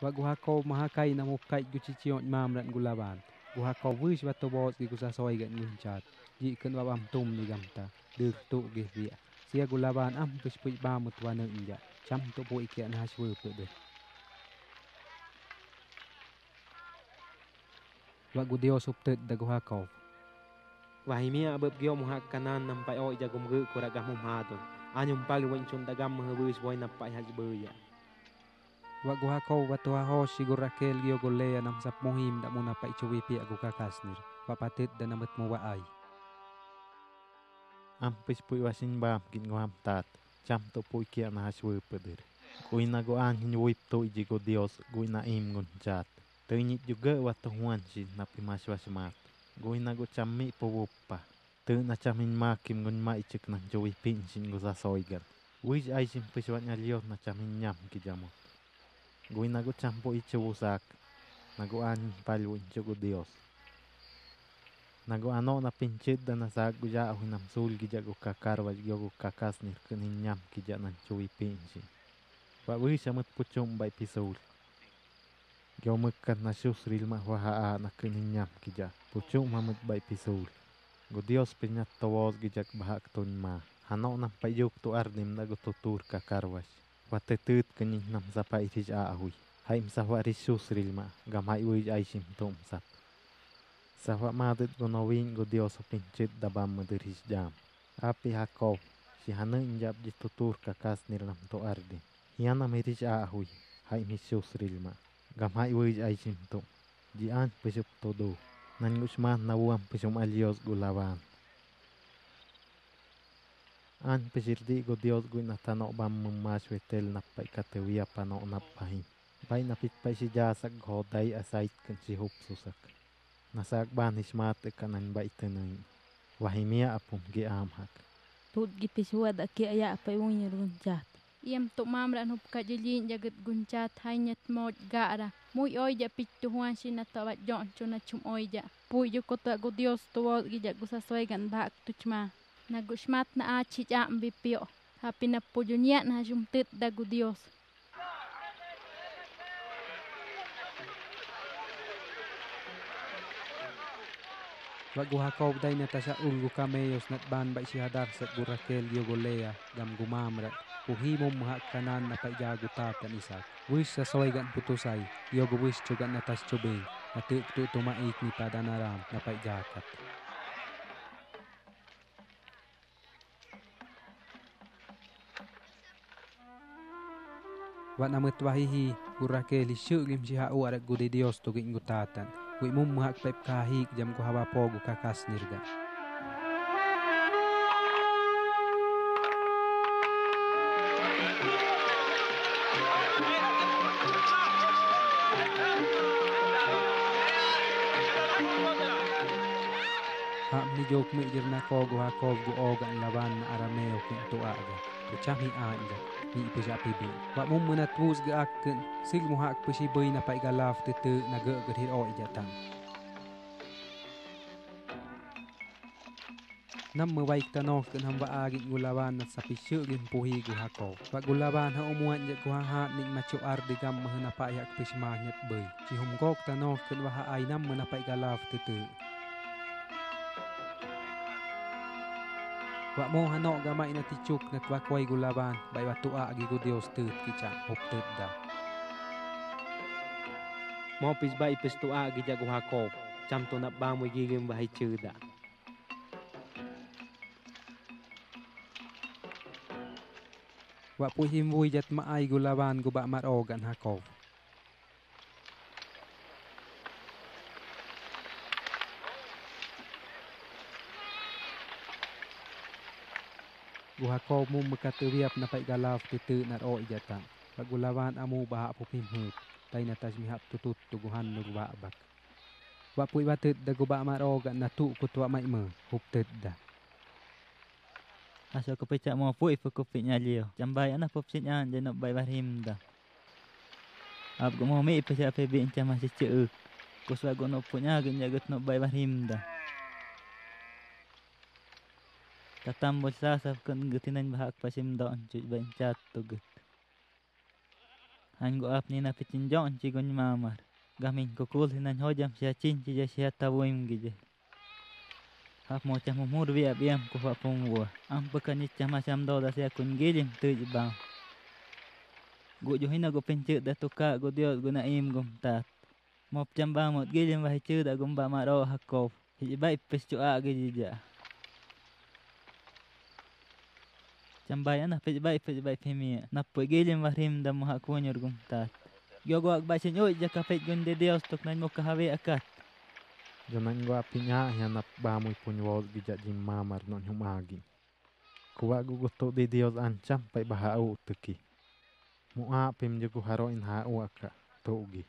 Wa guhakau mahakai namukai guciciot mamran gulaban. Guhakau wish batobos gusasoi gan ngincat. Jiken wa bamtum ni gamta. Duk tu gevia. Sia gulaban am puspui bamut wana inja. Cham tu bo ikian haswe pede. Wa gudeo subtet da guhakau. Wahimia abab gyo muhak kanan nampai oi jagum ge kuragam muhado. Anyum pagi wancun dagam mehewis wai nampai hasbeya. Waguha kau batuha ho sigur rakel gio golea nam sap muhim dak muna pa icuwipi aku kakasnir papatit dan amat mu waai ampis pui wasin bam gin ngam tat jam to pui kia na haswe peder kuina go an nyuip to iji go dios guina im gunjat tenyit juga watuhuan sin napi maswa semat guina go chammi powopa te na chamin makim gun ma icik na juwipin sin go sasoigan wij ai sin piswanya liot na chamin nyam kijamo Gui nago champo ichewusak, nago an palu inchogo Dios. Nago ano na pinchit da nasak guja ahu nam sul gija go kakar waj go kakas nirkenin nyam gija nan chui pinchi. Wawi shamat puchum bai pisul. Gyo mekat nasyus rilma wahaa nakenin nyam gija. Puchum hamat bai pisul. Go Dios pinyat tawos gijak bahak tunma. Hano nam payuk tu arnim nago tutur kakar waj. Watetut kenyih nam zapa itij ahui. Haim sahwa risus rilma. Gamai wij aishim tum sap. Sahwa madet gonawin godioso pincit dabam mederis jam. Api hakov. Sihana injab jitutur kakas nirlam to ardi. Hianam itij ahui. Haim risus rilma. Gamai wij aishim tum. Jian pesup todo. Nangusman nawam pesum alios gulawan. An pesirdi go Dios go natano bam memas wetel napai katewia pano napai. Bai napit pai si jasak godai asait ken si hub susak. Nasak ban hismat kanan bai teneng. Wahimia apum ge amhak. Tut gi pisuad ake aya apai unyir gunjat. Iam tu mamran hub kajilin jagat gunjat hanyat mod gara. Muy oija pitu huan sinatabat jon chuna chum oija. Puyu kota go Dios tuwot gi jagusaswai gan bak tuchma. Nagusmat na achit am bipio, hapi na pujunia na jumtit dagu Dios. Waguhakaw day natasa ungu kameyos natban ba isihadar sa gurakel yogolea gam gumamra. Kuhimum mahakanan na paijago tatan isak. Wis sasoy gan putusay, yogowis chugan natas chubing. Natitu tumait ni padanaram na paijakat. Wat namet wahihi gurake li syugim si hau arak gude Dios tugik ngutatan kui mum hak pep kahik jam ku hawa pogu kakas nirga hak ni jok mi jirna kogu hakov gu ogan lawan arameo kintu aga kucami anja ni peja pibi wa mum menatwus ga akken sil muhak pesi bei na pai galaf tete naga gadhir o ijatan nam mewai tanok ken hamba agit gulawan na sapisyu gin puhi gu hako wa gulawan ha umuan je ku hahat nik macu ardi gam mahna pai hak pesi mahnyat bei ci hum gok tanok ken wa ha ai nam mena pai galaf tete Wa mo hanok gamay na tichuk na kwakway gulaban bay watua agi go Dios tut kichang hoptet da. Mo pis bay pis tua agi jago hakop cham to na bamoy gigim bahay chuda. Wa puhim vui jat maay gulaban go ba marogan hakop. Guhakau mum mekaturiap napai galaf tete na o ijatan. Bagulawan amu bahak pupimhut. Tay natas mihap tutut tuguhan nurwa abak. Wapui batet da gubak marogan natu kutua maikme. Huptet da. Asal kepecak mawapui pekupiknya liyo. Jambai anak popsitnya jenok bai barhim da. Abgu mawami ipecak pebi inca masih ceu. Kuswa gonok punya genjagut nok bai barhim da. Katam bolsa safkan getinan bahak pasim doan cuit bancat tugut. Anggo apni na picinjong cigon mamar. Gamin kukul hinan hojam siacin cija siat tabuim gijel. Hap mocha mumur biak biam kufa pungwa. Ampekan icah macam doda siakun gilim tujibang. Gu juhina gu pencet da tuka gu diot gu naim gum tat. Mop jam bamut gilim wahi cud da gumba maro hakof. Hijibai pes cua gijijah. Jambai anak pejabai pemia. Napu gilim wahrim dan muhakunyur gumtat. Gyoguak basin uj jaka pej gunde dios tuk nan muka hawe akat. Jaman gua pinya hianap bamu ipun wawal gijak jim mamar non humagi. Kuwa gugutuk di dios ancam pai bahau teki. Mua pim jagu haroin hau akak tugi.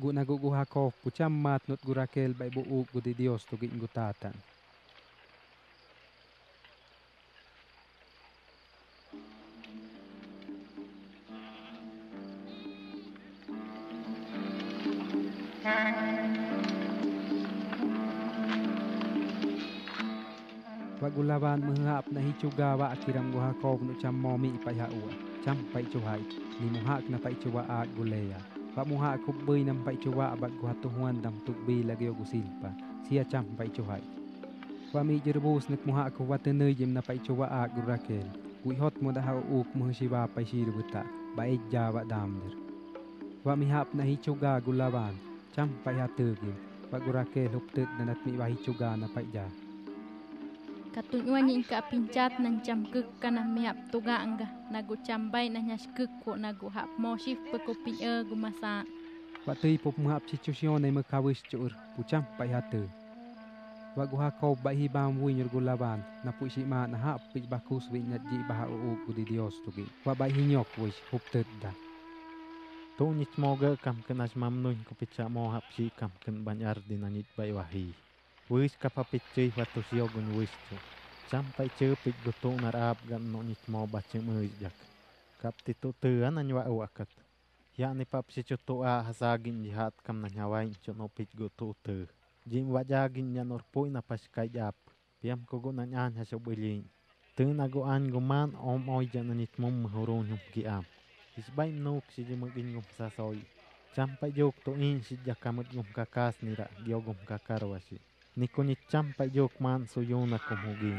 Guna gugu hakof pucam mat nut gurakel bai buuk gudi dios tugi ingutatan. Wagulawan mengap nahi juga wa akiram gua kau nu cam momi ipai haua cam pai cuhai ni muhak na pai cuwa at gulea pak muhak kubbei nam pai cuwa abad gua tuhuan dam tukbi lagi ogu silpa sia cam pai cuhai wami jerbus nek muhak ku watenei jim na pai cuwa at gurakel kui hot modahau uk muhsiba pai sir buta bai jawa damdir wami hap nahi juga gulawan cam pai hategi bagurake luptet nanat mi wahi juga na pai ja katunya nying ka pincat nan cam kek kana miap tuga angga nagu cambai nanya kek ko nagu hap mo sif pekopi gumasa watui pop muap situasione mekawis cur pucam pai hate wagu hakau bai bam wi nyurgulaban napu sima na hap pi bakus wi nyaji bahau ku di dios tugi wa bai hinyok wis huptet da tonyit moga kam kenas mamnun ku pica mo hap si kam ken banyar dinanit bai wahi wis kapapicih watus yogun wis tu sampai cepik gutung narap gan nonyit mau baca mejak kap titutuan anwa wakat yakni pap si cutua hasagin jihad kam nanyawain cunopik gututu jim wajagin nyanor pui napas kajap piam kogunan an hasobelin tenagoan guman om oi jananit mum mahurun humkiam isbai nuk si jimagin gum sasoy sampai jok tuin si jakamut gum kakas nira diogum kakarwasi Nikunit campai jokman suyuna kumugin.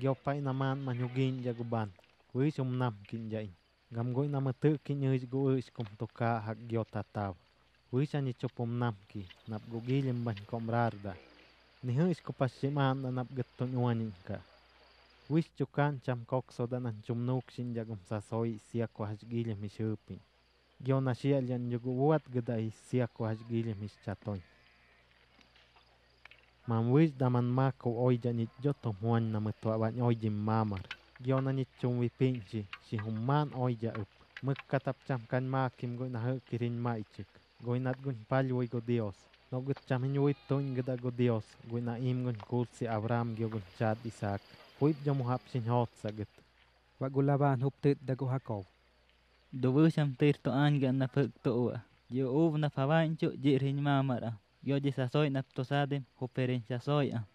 Giopai naman manyugin jaguban. Wis umnam kinjain. Gamgoy namete kinyis gois kumtuka hak giotataw. Wis anichopum namki. Napgugilim ban komrarda. Nihis kupasiman na napgetunyuanin ka. Wis cukan camkok sodan ang chumnuk sin jagum sasoy siya kuhasgilim isupin. Giona siya lian juguwat gaday siya kuhasgilim ischatoy. Mamwis daman mako oi janit jotom huan nametua ban oi jim mamar. Giona nit chung wipinchi si humman oi ja up. Mekatap camkan makim goin nahe kirin maicik. Goinat gun palwoi go dios. Nogut camin wip tuin geda go dios. Goina im gun kul si Abraham gyo gun chad Isak. Huip jomuhap sin hot saget. Wagulaban huptit dago hakov. Dobu sam tir to an gan napuk toa. Gyo ub nafawan chuk jirin mamara. Yo jisasoy naptosadem hoperin sasoy a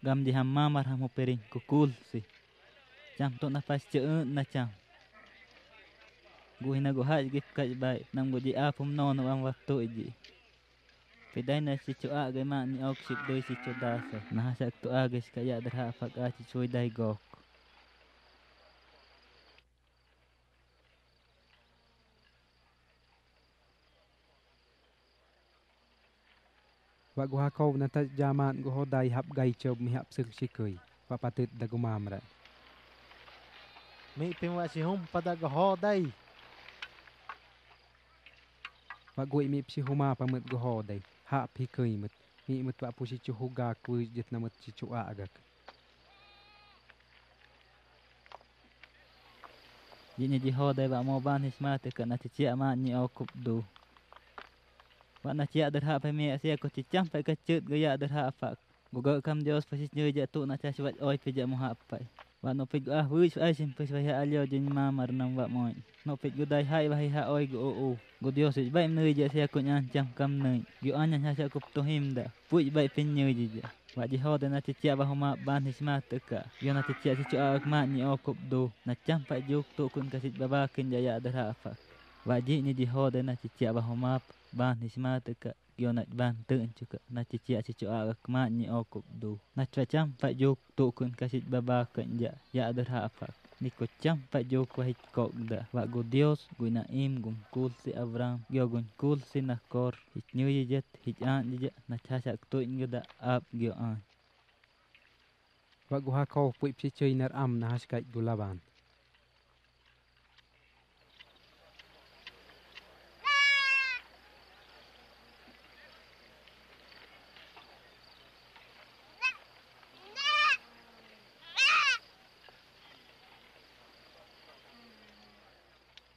gam di hammamar ham hoperin kukul si jam to nafas ceun na jam guhina gohaj git kaj bai nam go di apum non wam waktu ji pedai na si cua ge ma ni oksik doi si coda sa na sak to ages kaya dra afak a ci coy dai gok Wagu hakau nata jaman gohodai hap gai cob mihap sirsikui. Wapatut dagu mamra. Mi pimwa si humpa dagu hodai. Wagu imip si huma pamut gohodai. Hap hikui mut. Mi imut wapu si cuhuga kuis jit namut si cua agak. Jini jihodai wak moban hismati kana cici aman ni okup du. Wana cia derha pemi asia ko cicam pai kacut gaya derha afak gugo kam dios pasis nyu jatu na cia sibat oi pija muha pai wano pig ah wis ai sim pais wai alio jin mamar nam wa moi no pig gudai hai wai ha oi go o go dios is bai nyu jia sia ko nyan cam kam nei gyo anya cia ko to him da puj bai pin nyu jia Wajihoda na cicia bahoma ban hismateka. Yona cicia cicia akma ni okop do. Na campa juk tukun kasit babakin jaya adarafak. Wajih ni jihoda na cicia bahoma ban hismateka. Yona ban tencuka. Na cicia cicia akma ni okop do. Na campa juk tukun kasit babakin jaya adarafak. Niko campa juk wahit kokda. Wagu Dios gunaim gumkul si Abraham. Gyo gunkul si nakor. Hit nyu yijet hit an yijet. Na casak tuin geda ab gyo an. Wak guha kau puip si cuy nar am nahas kait gulaban.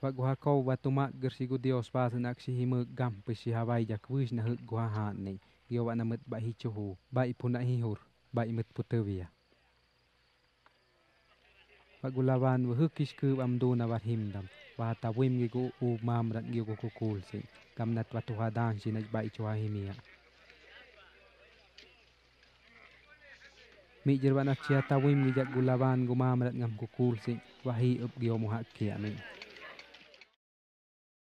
Wak guha kau batuma gersigu Dios pas nak si himu gam pesi hawai jakwis nahuk guha hane. Gyo wak namet bak hicuhu, bak ipunak hihur, bak imet putewia. Pagulawan wahukis ke amdo na warhimdam wahatawim gigo u mamrat gigo kukul si kamnat watuhadan si najbai chuahimia mi jirwanat siya tawim gijak gulawan gumamrat ngam kukul si wahi up giyo muhakia mi